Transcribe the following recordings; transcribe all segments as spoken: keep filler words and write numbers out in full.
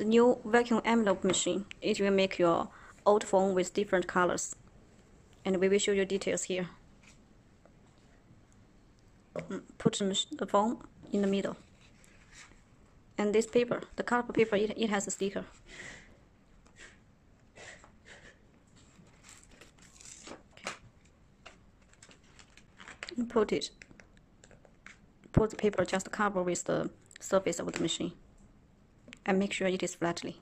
The new vacuum envelope machine. It will make your old phone with different colors. And we will show you details here. Put the phone in the middle. And this paper, the cardboard paper, it, it has a sticker. And put it. Put the paper just cover with the surface of the machine. And make sure it is flatly.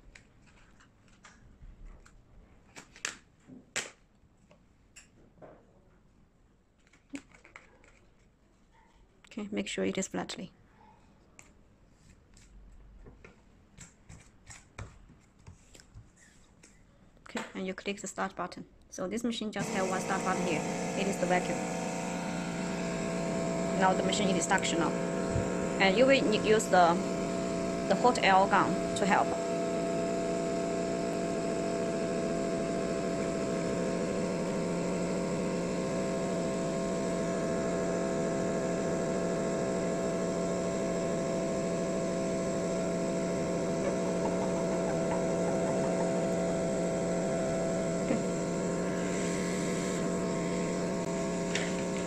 Okay, make sure it is flatly. Okay, and you click the start button. So this machine just has one start button here. It is the vacuum. Now the machine is suctional. And you will use the the hot air gun to help. Okay.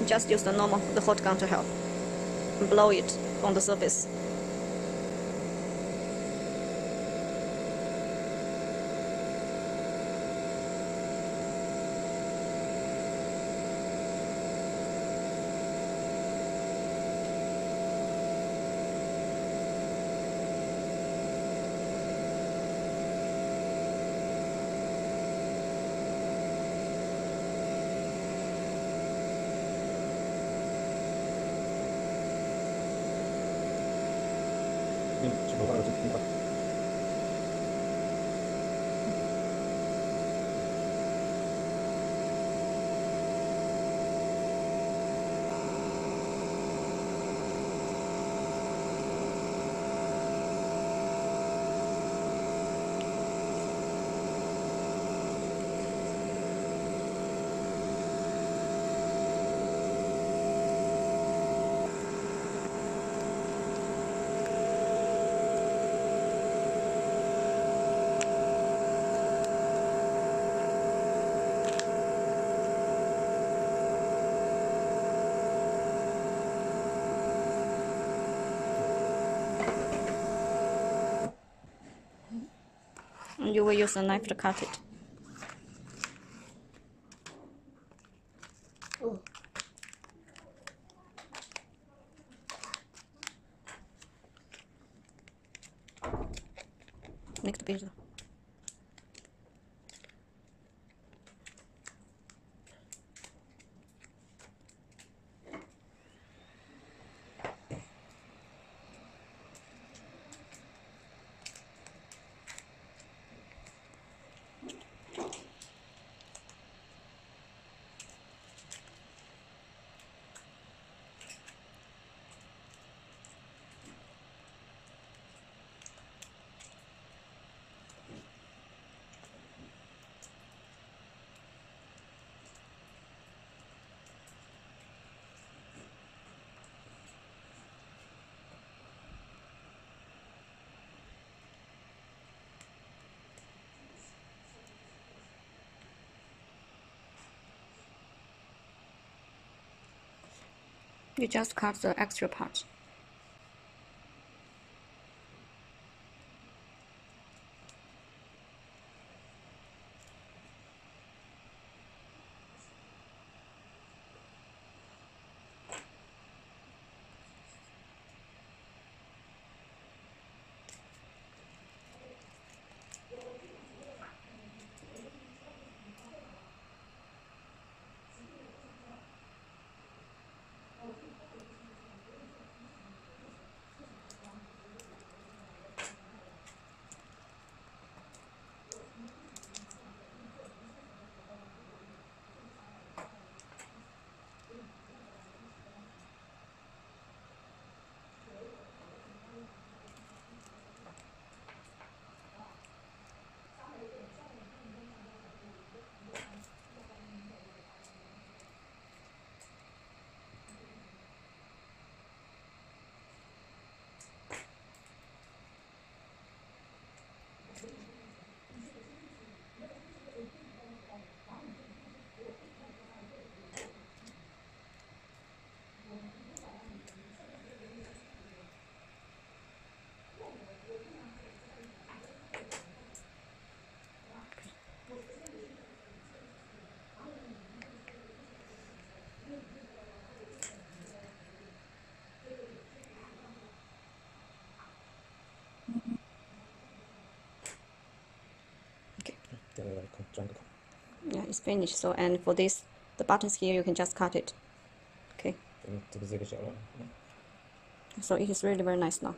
Just use the normal, the hot gun to help. Blow it on the surface. You will use a knife to cut it. Ooh. Next picture. You just cut the extra part. Okay. Yeah, it's finished. So, and for this, the buttons here, you can just cut it. Okay. So it is really very nice now.